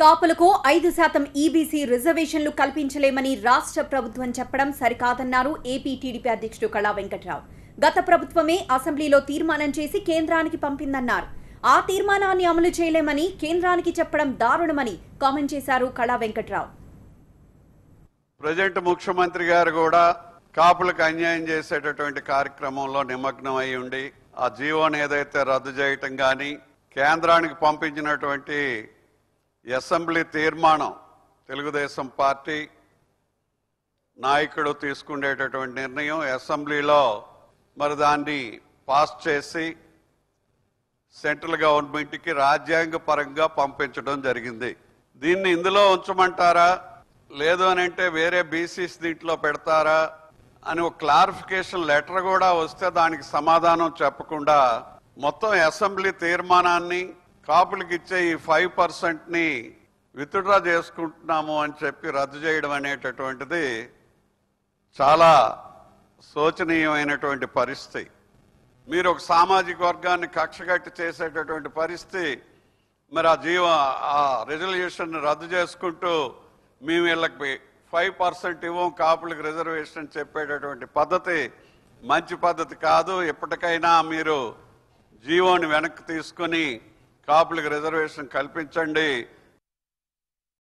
కాపులకు 5% ఈబీసీ రిజర్వేషన్లు కల్పించలేమని రాష్ట్ర ప్రభుత్వం చెప్పడం సరికాదన్నారు ఏపీ టీడీపీ అధ్యక్షుడు కళా వెంకట్రావు. గత ప్రభుత్వమే అసెంబ్లీలో తీర్మానం చేసి కేంద్రానికి పంపిందన్నారు. ఆ తీర్మానాన్ని అమలు చేయలేమని కేంద్రానికి చెప్పడం దారుణమని కామెంట్ చేశారు కళా వెంకట్రావు. ప్రజెంట్ ముఖ్యమంత్రి గారు కూడా కాపులకు అన్యాయం చేసేటటువంటి కార్యక్రమంలో నిమగ్నం అయి ఉండి ఆ జీవోను ఏదైతే రద్దు చేయటం కానీ, కేంద్రానికి పంపించినటువంటి అసెంబ్లీ తీర్మానం తెలుగుదేశం పార్టీ నాయకుడు తీసుకునేటటువంటి నిర్ణయం, అసెంబ్లీలో మరి దాన్ని పాస్ చేసి సెంట్రల్ గవర్నమెంట్కి రాజ్యాంగపరంగా పంపించడం జరిగింది. దీన్ని ఇందులో ఉంచమంటారా, లేదు అని అంటే వేరే బీసీస్ దీంట్లో పెడతారా అని ఒక క్లారిఫికేషన్ లెటర్ కూడా వస్తే దానికి సమాధానం చెప్పకుండా మొత్తం అసెంబ్లీ తీర్మానాన్ని కాపులకు ఇచ్చే ఈ 5%ని విత్డ్రా చేసుకుంటున్నాము అని చెప్పి రద్దు చేయడం అనేటటువంటిది చాలా శోచనీయమైనటువంటి పరిస్థితి. మీరు ఒక సామాజిక వర్గాన్ని కక్షగట్టి చేసేటటువంటి పరిస్థితి. మరి ఆ రిజల్యూషన్ రద్దు చేసుకుంటూ మేము వీళ్ళకి 5% ఇవ్వం, కాపులకు రిజర్వేషన్ చెప్పేటటువంటి పద్ధతి మంచి పద్ధతి కాదు. ఎప్పటికైనా మీరు జీవోని వెనక్కి తీసుకుని కాపులకు రిజర్వేషన్ కల్పించండి.